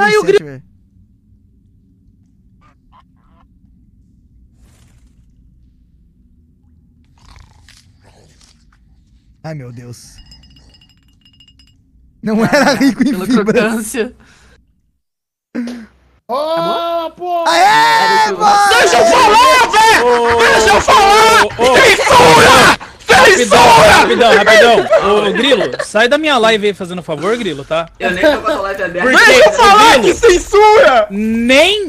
Ai, o grito. Ai, meu Deus. Não era rico em fibras. Oh, pô! Aê, mano! Deixa eu falar, velho! Deixa eu falar! Censura! Censura! Rapidão, rapidão. Ô, Grilo, sai da minha live aí fazendo favor, Grilo, tá? Eu nem tô com a live aberta. Deixa eu falar, que censura! Nem...